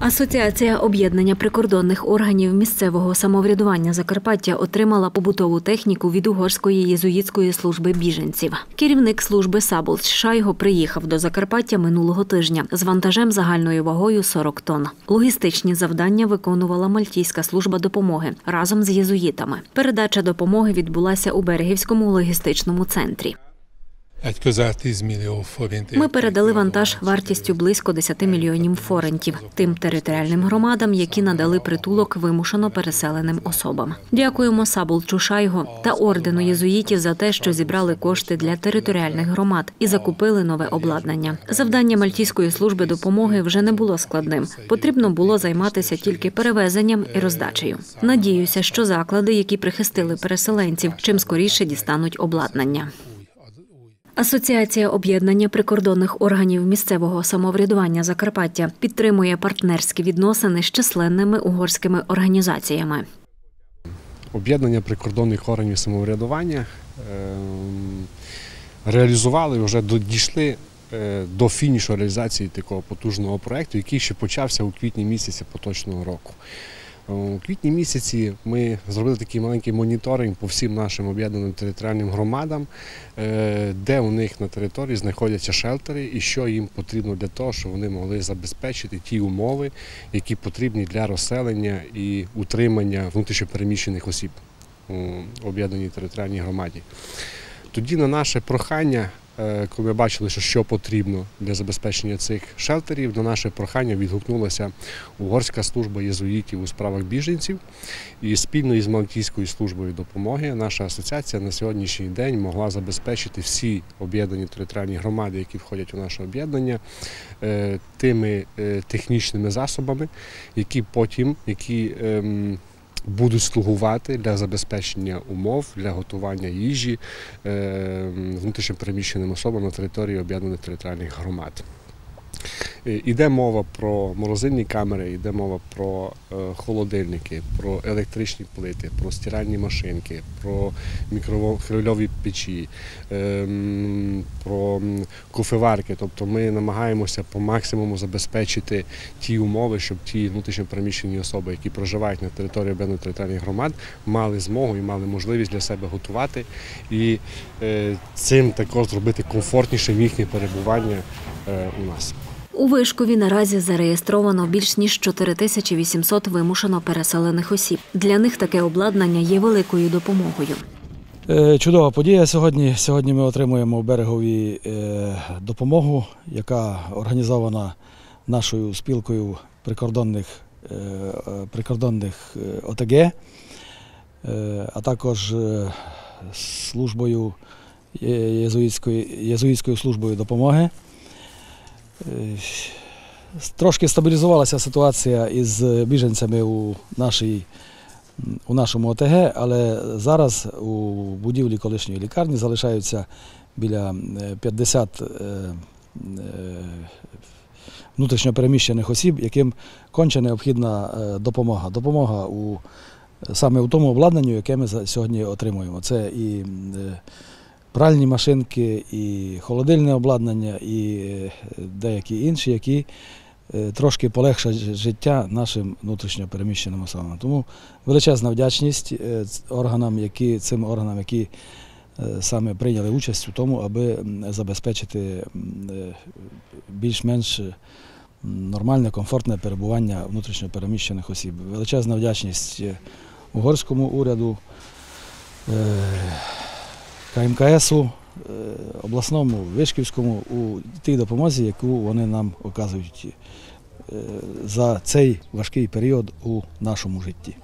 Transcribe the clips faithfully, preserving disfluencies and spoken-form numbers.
Асоціація об'єднання прикордонних органів місцевого самоврядування Закарпаття отримала побутову техніку від Угорської єзуїтської служби біженців. Керівник служби Саболч Шайго приїхав до Закарпаття минулого тижня з вантажем загальною вагою сорок тонн. Логістичні завдання виконувала Мальтійська служба допомоги разом з єзуїтами. Передача допомоги відбулася у Берегівському логістичному центрі. Ми передали вантаж вартістю близько десяти мільйонів форентів тим територіальним громадам, які надали притулок вимушено переселеним особам. Дякуємо Саболчу Шайго та Ордену Єзуїтів за те, що зібрали кошти для територіальних громад і закупили нове обладнання. Завдання Мальтійської служби допомоги вже не було складним. Потрібно було займатися тільки перевезенням і роздачею. Надіюся, що заклади, які прихистили переселенців, чим скоріше дістануть обладнання. Асоціація об'єднання прикордонних органів місцевого самоврядування Закарпаття підтримує партнерські відносини з численними угорськими організаціями. Об'єднання прикордонних органів самоврядування реалізували, вже дійшли до фінішу реалізації такого потужного проєкту, який ще почався у квітні місяці поточного року. У квітні місяці ми зробили такий маленький моніторинг по всім нашим об'єднаним територіальним громадам, де у них на території знаходяться шелтери і що їм потрібно для того, щоб вони могли забезпечити ті умови, які потрібні для розселення і утримання внутрішньопереміщених осіб у об'єднаній територіальній громаді. Тоді на наше прохання, коли ми бачили, що потрібно для забезпечення цих шелтерів, на наше прохання відгукнулася Угорська служба єзуїтів у справах біженців. І спільно із Мальтійською службою допомоги наша асоціація на сьогоднішній день могла забезпечити всі об'єднані територіальні громади, які входять у наше об'єднання, тими технічними засобами, які потім, які будуть слугувати для забезпечення умов, для готування їжі внутрішньопереміщеним особам на території об'єднаних територіальних громад. Іде мова про морозильні камери, іде мова про холодильники, про електричні плити, про стиральні машинки, про мікрохвильові печі, про кофеварки. Тобто ми намагаємося по максимуму забезпечити ті умови, щоб ті внутрішньопереміщені особи, які проживають на території об'єднаних територіальних громад, мали змогу і мали можливість для себе готувати і цим також зробити комфортнішим їхнє перебування у нас. У Вишкові наразі зареєстровано більш ніж чотири тисячі вісімсот вимушено переселених осіб. Для них таке обладнання є великою допомогою. Чудова подія сьогодні. Сьогодні ми отримуємо в Берегові допомогу, яка організована нашою спілкою прикордонних, прикордонних О Т Г, а також службою єзуїтської, єзуїтською службою допомоги. Трошки стабілізувалася ситуація із біженцями у, нашій, у нашому О Т Г, але зараз у будівлі колишньої лікарні залишаються біля п'ятдесят внутрішньопереміщених осіб, яким конче необхідна допомога. Допомога у, саме у тому обладнанню, яке ми сьогодні отримуємо. Це і пральні машинки, і холодильне обладнання, і деякі інші, які трошки полегшать життя нашим внутрішньо переміщеним особам. Тому величезна вдячність органам, які, цим органам, які саме прийняли участь у тому, аби забезпечити більш-менш нормальне, комфортне перебування внутрішньо переміщених осіб. Величезна вдячність угорському уряду, К М К С-у, обласному, Вишківському, у тій допомозі, яку вони нам оказують за цей важкий період у нашому житті.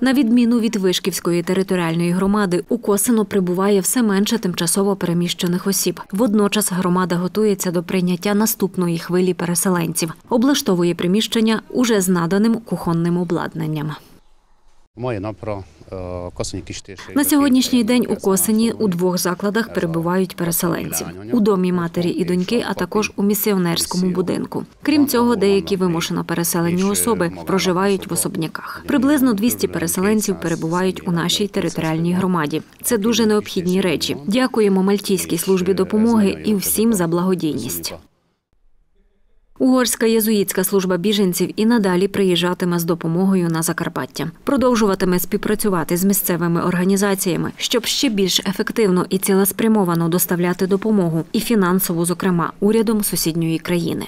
На відміну від Вишківської територіальної громади, у Косино прибуває все менше тимчасово переміщених осіб. Водночас громада готується до прийняття наступної хвилі переселенців. Облаштовує приміщення уже з наданим кухонним обладнанням. На сьогоднішній день у Косині у двох закладах перебувають переселенці – у домі матері і доньки, а також у місіонерському будинку. Крім цього, деякі вимушено переселені особи проживають в особняках. Приблизно двісті переселенців перебувають у нашій територіальній громаді. Це дуже необхідні речі. Дякуємо Мальтійській службі допомоги і всім за благодійність. Угорська єзуїтська служба біженців і надалі приїжджатиме з допомогою на Закарпаття. Продовжуватиме співпрацювати з місцевими організаціями, щоб ще більш ефективно і цілеспрямовано доставляти допомогу, і фінансову, зокрема, урядом сусідньої країни.